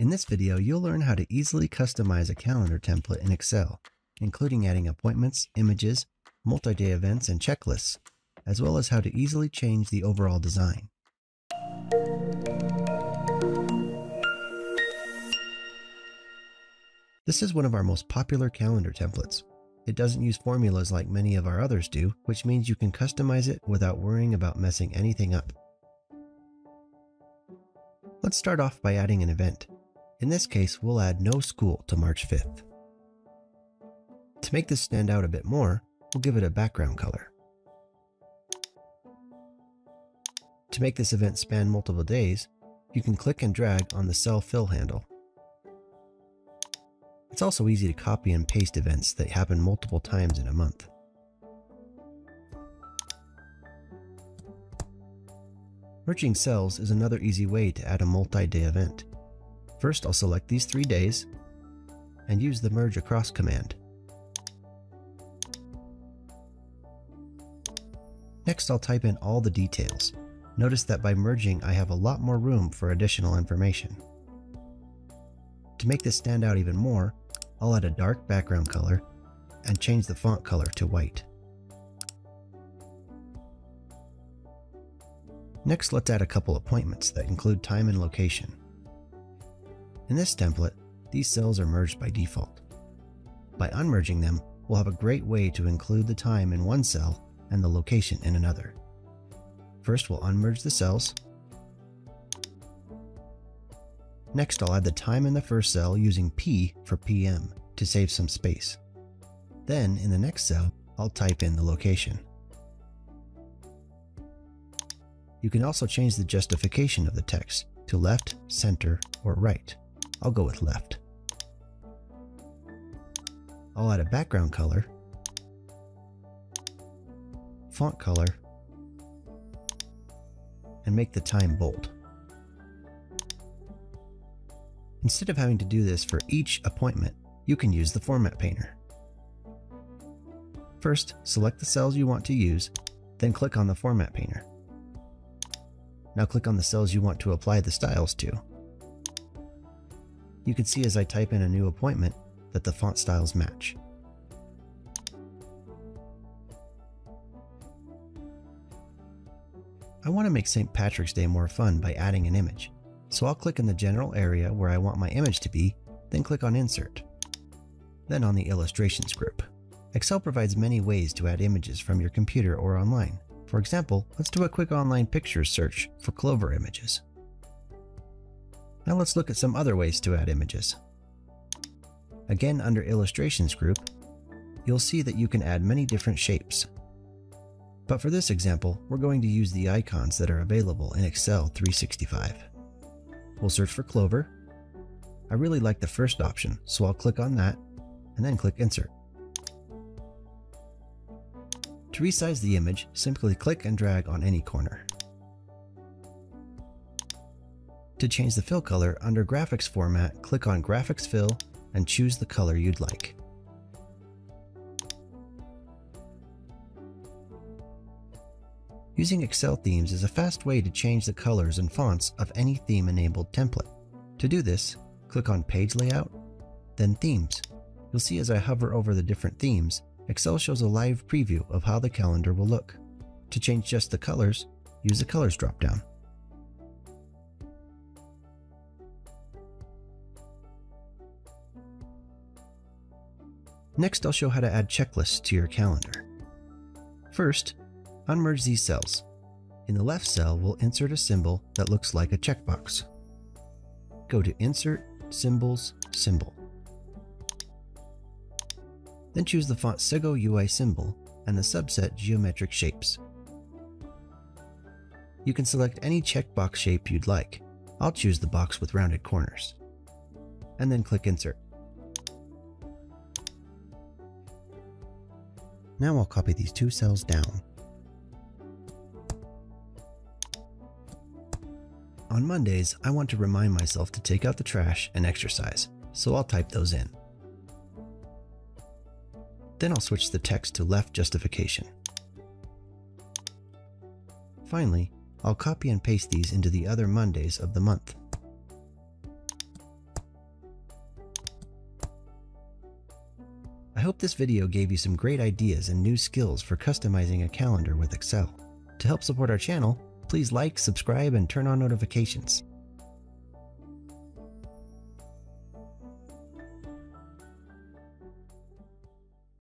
In this video, you'll learn how to easily customize a calendar template in Excel, including adding appointments, images, multi-day events, and checklists, as well as how to easily change the overall design. This is one of our most popular calendar templates. It doesn't use formulas like many of our others do, which means you can customize it without worrying about messing anything up. Let's start off by adding an event. In this case, we'll add no school to March 5th. To make this stand out a bit more, we'll give it a background color. To make this event span multiple days, you can click and drag on the cell fill handle. It's also easy to copy and paste events that happen multiple times in a month. Merging cells is another easy way to add a multi-day event. First, I'll select these 3 days and use the merge across command. Next, I'll type in all the details. Notice that by merging, I have a lot more room for additional information. To make this stand out even more, I'll add a dark background color and change the font color to white. Next, let's add a couple appointments that include time and location. In this template, these cells are merged by default. By unmerging them, we'll have a great way to include the time in one cell and the location in another. First, we'll unmerge the cells. Next, I'll add the time in the first cell using P for PM to save some space. Then, in the next cell, I'll type in the location. You can also change the justification of the text to left, center, or right. I'll go with left. I'll add a background color, font color, and make the time bold. Instead of having to do this for each appointment, you can use the Format Painter. First, select the cells you want to use, then click on the Format Painter. Now click on the cells you want to apply the styles to. You can see as I type in a new appointment that the font styles match. I want to make St. Patrick's Day more fun by adding an image. So I'll click in the general area where I want my image to be, then click on Insert, then on the Illustrations group. Excel provides many ways to add images from your computer or online. For example, let's do a quick online pictures search for clover images. Now let's look at some other ways to add images. Again, under Illustrations group, you'll see that you can add many different shapes. But for this example, we're going to use the icons that are available in Excel 365. We'll search for clover. I really like the first option, so I'll click on that and then click Insert. To resize the image, simply click and drag on any corner. To change the fill color, under Graphics Format, click on Graphics Fill and choose the color you'd like. Using Excel themes is a fast way to change the colors and fonts of any theme-enabled template. To do this, click on Page Layout, then Themes. You'll see as I hover over the different themes, Excel shows a live preview of how the calendar will look. To change just the colors, use the Colors dropdown. Next, I'll show how to add checklists to your calendar. First, unmerge these cells. In the left cell, we'll insert a symbol that looks like a checkbox. Go to Insert, Symbols, Symbol. Then choose the font Segoe UI Symbol and the subset Geometric Shapes. You can select any checkbox shape you'd like. I'll choose the box with rounded corners. And then click Insert. Now I'll copy these two cells down. On Mondays, I want to remind myself to take out the trash and exercise, so I'll type those in. Then I'll switch the text to left justification. Finally, I'll copy and paste these into the other Mondays of the month. hope this video gave you some great ideas and new skills for customizing a calendar with Excel. To help support our channel, please like, subscribe, and turn on notifications.